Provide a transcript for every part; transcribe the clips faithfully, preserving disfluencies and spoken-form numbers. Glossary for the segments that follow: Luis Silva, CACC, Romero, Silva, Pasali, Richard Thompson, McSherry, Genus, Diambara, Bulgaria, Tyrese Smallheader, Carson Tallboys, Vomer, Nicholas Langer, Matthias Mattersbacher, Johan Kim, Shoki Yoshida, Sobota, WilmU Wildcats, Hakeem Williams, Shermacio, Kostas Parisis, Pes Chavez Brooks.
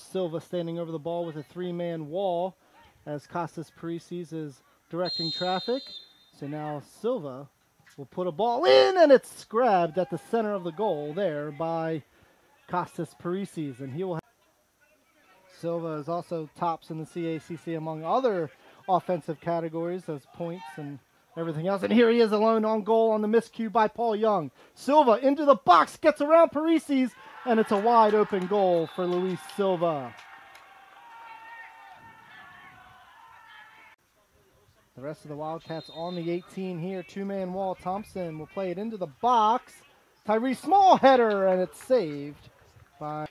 is Silva standing over the ball with a three-man wall as Kostas Parisis is directing traffic. So now Silva will put a ball in, and it's grabbed at the center of the goal there by Kostas Parisis, and he will have. Silva is also tops in the C A C C among other offensive categories, those points and everything else. And here he is alone on goal on the miscue by Paul Young. Silva into the box, gets around Parisis, and it's a wide open goal for Luis Silva. The rest of the Wildcats on the eighteen here. Two-man wall. Thompson will play it into the box. Tyrese Smallheader, and it's saved by...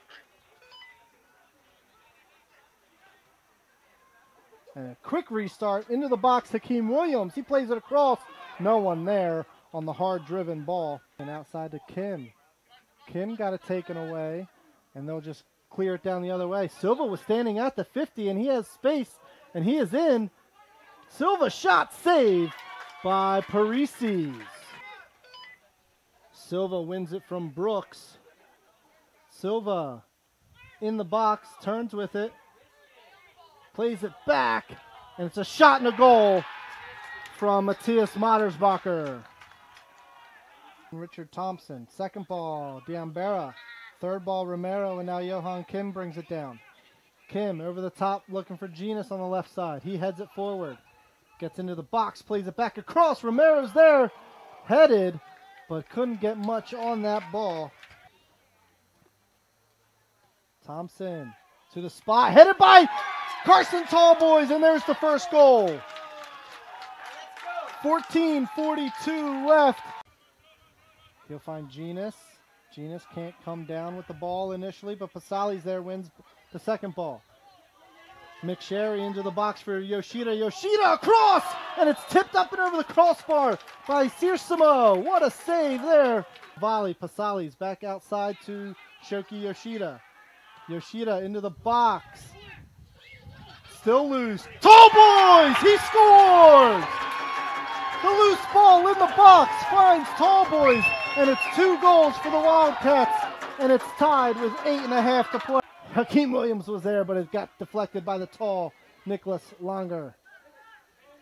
And a quick restart into the box. Hakeem Williams, he plays it across. No one there on the hard-driven ball. And outside to Kim. Kim got it taken away, and they'll just clear it down the other way. Silva was standing at the fifty, and he has space, and he is in. Silva shot saved by Parisis. Silva wins it from Brooks. Silva in the box, turns with it, plays it back, and it's a shot and a goal from Matthias Mattersbacher. Richard Thompson, second ball, Diambara, third ball, Romero, and now Johan Kim brings it down. Kim over the top looking for Genus on the left side. He heads it forward, gets into the box, plays it back across. Romero's there, headed, but couldn't get much on that ball. Thompson to the spot, headed by Carson Tallboys, and there's the first goal. fourteen forty-two left. He'll find Genus. Genus can't come down with the ball initially, but Pasali's there, wins the second ball. McSherry into the box for Yoshida. Yoshida across, and it's tipped up and over the crossbar by Shermacio. What a save there. Volley, Pasali's back outside to Shoki Yoshida. Yoshida into the box. Still loose. Tallboys, he scores! The loose ball in the box finds Tallboys, and it's two goals for the Wildcats, and it's tied with eight and a half to play. Hakeem Williams was there, but it got deflected by the tall Nicholas Langer.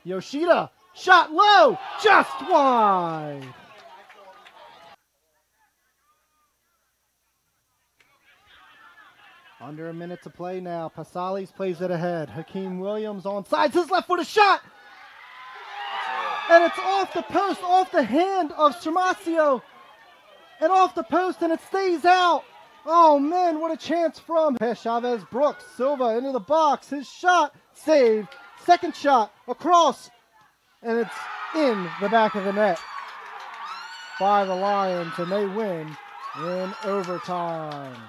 Yoshida, shot low, just wide. Under a minute to play now. Pasali's plays it ahead. Hakeem Williams on sides, his left foot is shot. And it's off the post, off the hand of Shermacio, and off the post, and it stays out. Oh, man, what a chance from Pes Chavez Brooks. Silva into the box. His shot, saved. Second shot, across, and it's in the back of the net by the Lions, and they win in overtime.